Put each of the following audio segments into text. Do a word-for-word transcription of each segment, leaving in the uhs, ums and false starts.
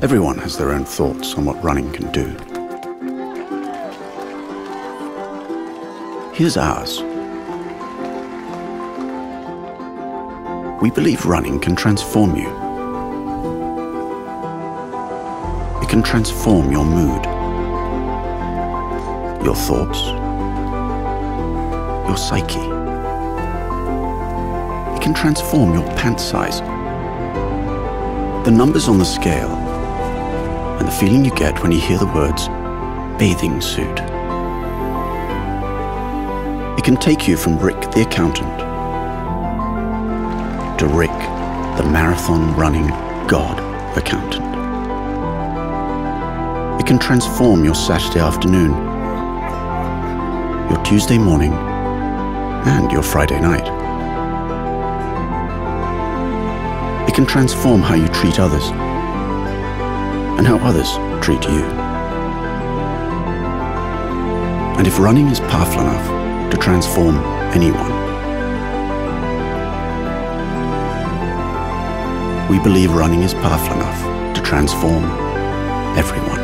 Everyone has their own thoughts on what running can do. Here's ours. We believe running can transform you. It can transform your mood, your thoughts, your psyche. It can transform your pant size, the numbers on the scale, and the feeling you get when you hear the words, bathing suit. It can take you from Rick the accountant to Rick, the marathon-running god accountant. It can transform your Saturday afternoon, your Tuesday morning, and your Friday night. It can transform how you treat others, and how others treat you. And if running is powerful enough to transform anyone, we believe running is powerful enough to transform everyone.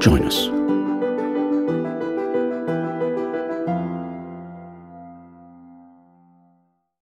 Join us.